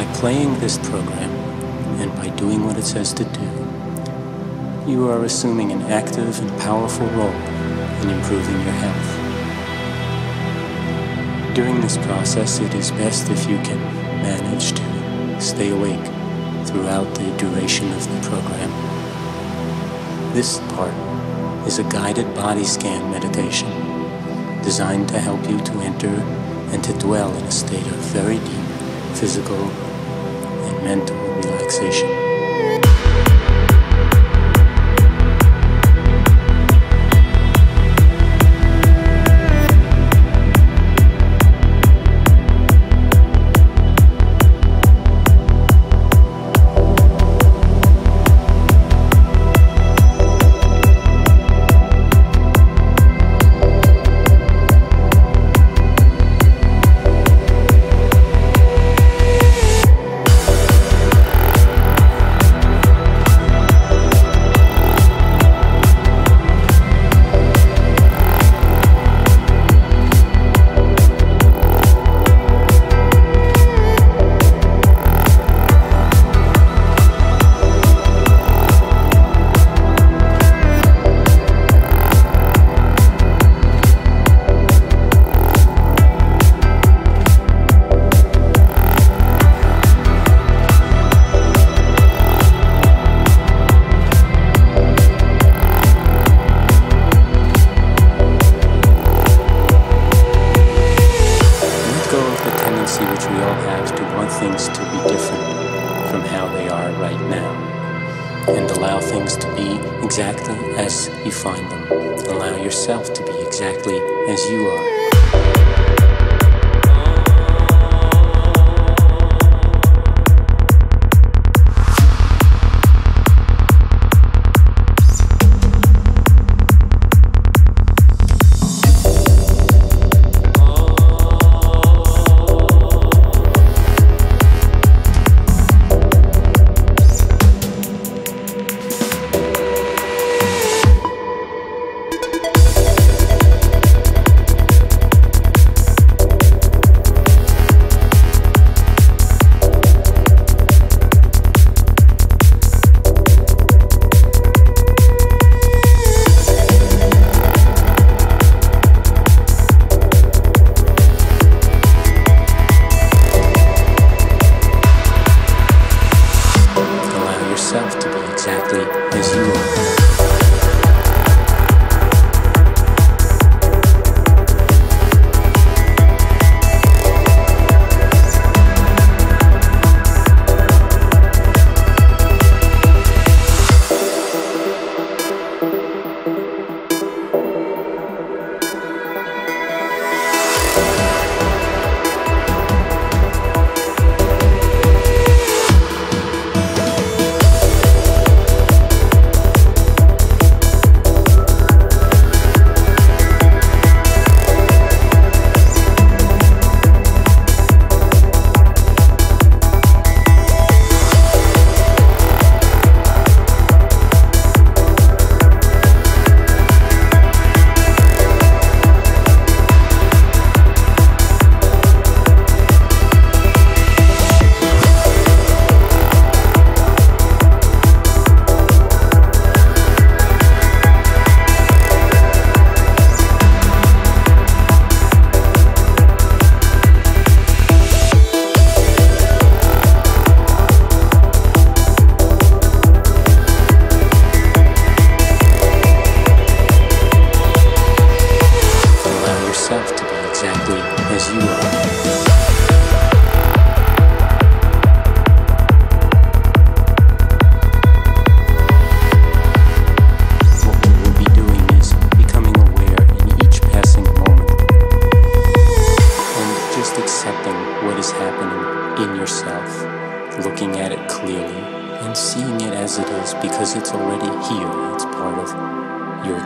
By playing this program, and by doing what it says to do, you are assuming an active and powerful role in improving your health. During this process, it is best if you can manage to stay awake throughout the duration of the program. This part is a guided body scan meditation designed to help you to enter and to dwell in a state of very deep physical and mental relaxation.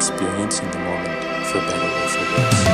Experiencing the moment for better or for worse.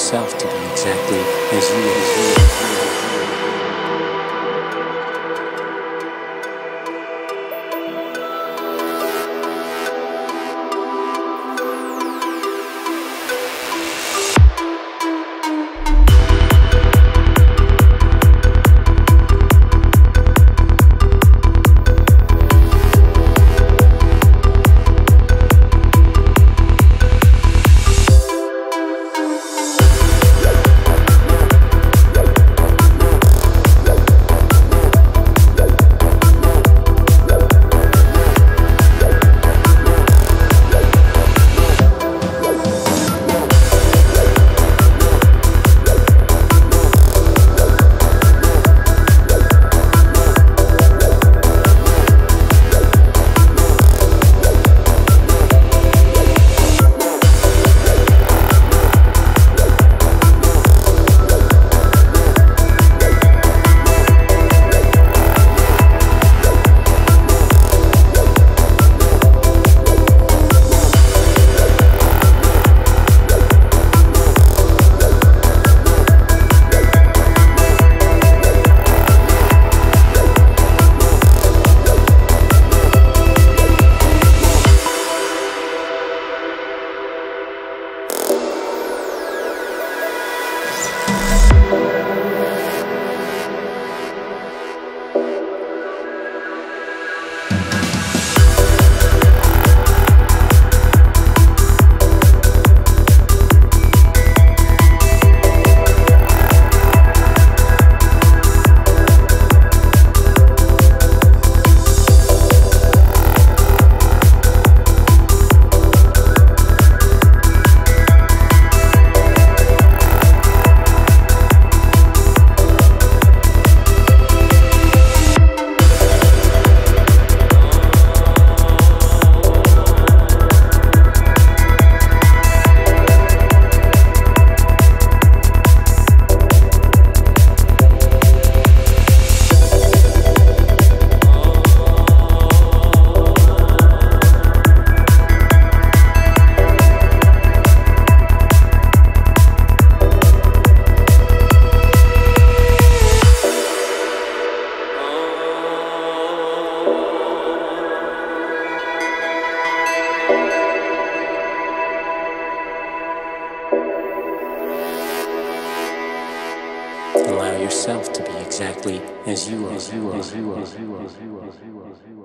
yourself to be exactly as you are. Yourself to be exactly as you are.